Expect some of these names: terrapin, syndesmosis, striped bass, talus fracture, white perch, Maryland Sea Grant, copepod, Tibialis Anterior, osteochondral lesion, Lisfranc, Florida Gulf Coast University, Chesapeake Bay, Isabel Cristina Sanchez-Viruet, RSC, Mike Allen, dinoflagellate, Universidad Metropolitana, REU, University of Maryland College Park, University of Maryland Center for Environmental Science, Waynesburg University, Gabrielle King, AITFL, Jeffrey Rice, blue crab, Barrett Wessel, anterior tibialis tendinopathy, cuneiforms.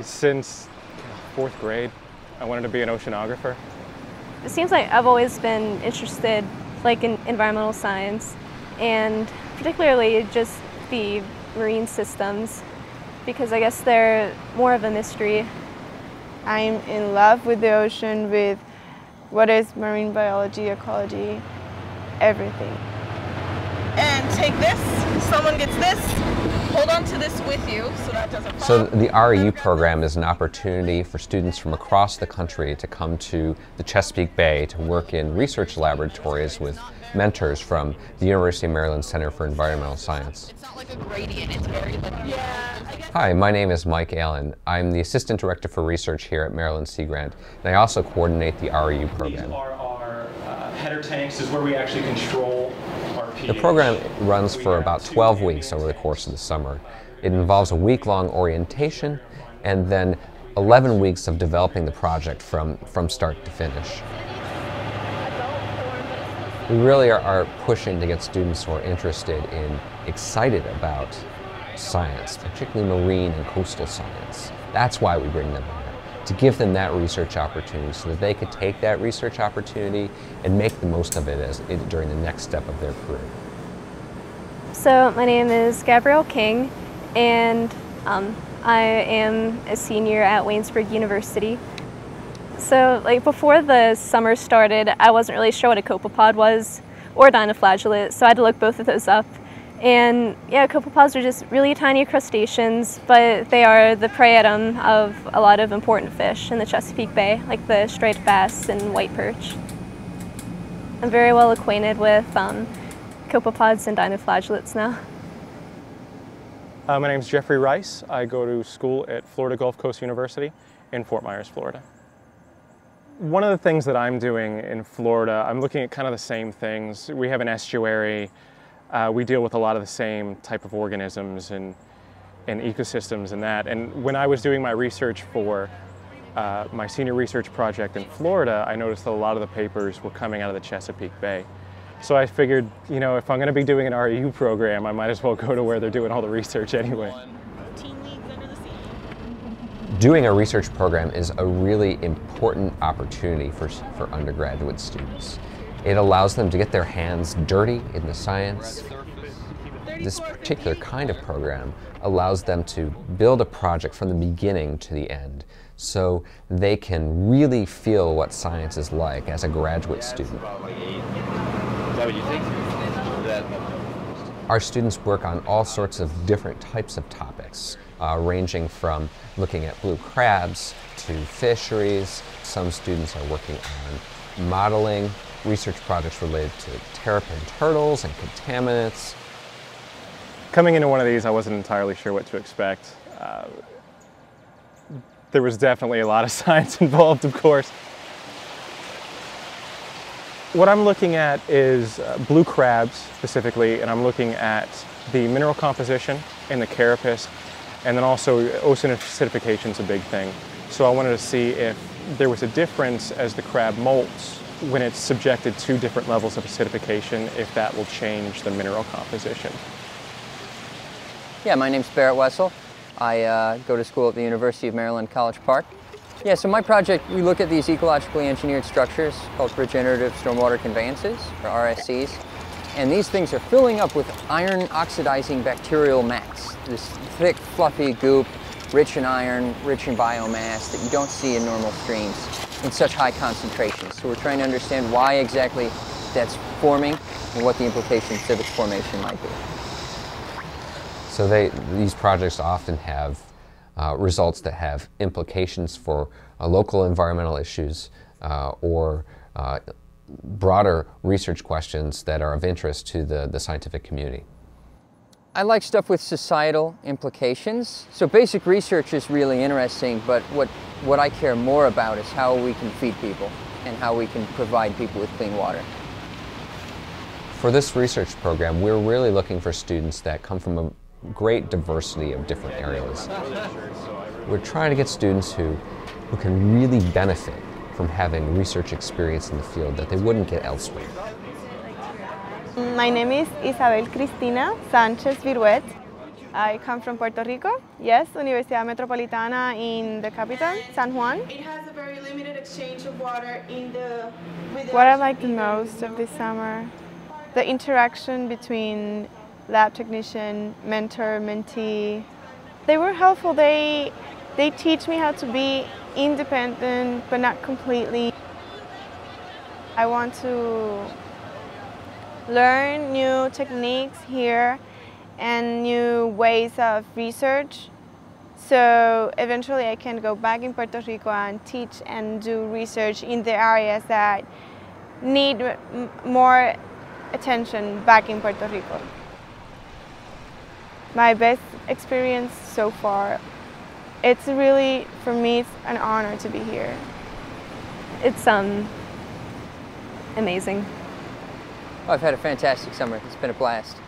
Since fourth grade, I wanted to be an oceanographer. It seems like I've always been interested in environmental science, and particularly just the marine systems, because I guess they're more of a mystery. I'm in love with the ocean, with what is marine biology, ecology, everything. And take this, someone gets this, hold on to this with you so that doesn't fall. So the REU program is an opportunity for students from across the country to come to the Chesapeake Bay to work in research laboratories with mentors from the University of Maryland Center for Environmental Science. It's not like a gradient, it's very linear. Yeah, hi, my name is Mike Allen. I'm the Assistant Director for Research here at Maryland Sea Grant, and I also coordinate the REU program. These are our header tanks, is where we actually control. The program runs for about 12 weeks over the course of the summer. It involves a week-long orientation and then 11 weeks of developing the project from start to finish. We really are pushing to get students who are interested in, excited about science, particularly marine and coastal science. That's why we bring them here, to give them that research opportunity so that they could take that research opportunity and make the most of it during the next step of their career. So my name is Gabrielle King, and I am a senior at Waynesburg University. So before the summer started, I wasn't really sure what a copepod was or a dinoflagellate, so I had to look both of those up. And yeah, copepods are just really tiny crustaceans, but they are the prey item of a lot of important fish in the Chesapeake Bay, like the striped bass and white perch. I'm very well acquainted with copepods and dinoflagellates now. My name's Jeffrey Rice. I go to school at Florida Gulf Coast University in Fort Myers, Florida. One of the things that I'm doing in Florida, I'm looking at kind of the same things. We have an estuary. We deal with a lot of the same type of organisms and ecosystems and that. And when I was doing my research for my senior research project in Florida, I noticed that a lot of the papers were coming out of the Chesapeake Bay. So I figured, you know, if I'm going to be doing an REU program, I might as well go to where they're doing all the research anyway. Doing a research program is a really important opportunity for undergraduate students. It allows them to get their hands dirty in the science. This particular kind of program allows them to build a project from the beginning to the end, so they can really feel what science is like as a graduate student. Our students work on all sorts of different types of topics, ranging from looking at blue crabs to fisheries. Some students are working on modeling, research projects related to terrapin turtles and contaminants. Coming into one of these, I wasn't entirely sure what to expect. There was definitely a lot of science involved, of course. What I'm looking at is blue crabs specifically, and I'm looking at the mineral composition in the carapace, and then also ocean acidification is a big thing. So I wanted to see if there was a difference as the crab molts when it's subjected to different levels of acidification, if that will change the mineral composition. Yeah, my name's Barrett Wessel. I go to school at the University of Maryland College Park. Yeah, so my project, we look at these ecologically engineered structures called regenerative stormwater conveyances, or RSCs, and these things are filling up with iron oxidizing bacterial mats, this thick, fluffy goop, rich in iron, rich in biomass that you don't see in normal streams in such high concentrations. So we're trying to understand why exactly that's forming and what the implications of its formation might be. So these projects often have results that have implications for local environmental issues or broader research questions that are of interest to the scientific community. I like stuff with societal implications. So basic research is really interesting, but what I care more about is how we can feed people and how we can provide people with clean water. For this research program, we're really looking for students that come from a great diversity of different areas. We're trying to get students who can really benefit from having research experience in the field that they wouldn't get elsewhere. My name is Isabel Cristina Sanchez-Viruet. I come from Puerto Rico, yes, Universidad Metropolitana in the capital, San Juan. It has a very limited exchange of water in the... What I like the most of this summer, the interaction between lab technician, mentor, mentee. They were helpful. They teach me how to be independent, but not completely. I want to learn new techniques here and new ways of research, so eventually I can go back in Puerto Rico and teach and do research in the areas that need more attention back in Puerto Rico. My best experience so far. It's really, for me, it's an honor to be here. It's amazing. I've had a fantastic summer. It's been a blast.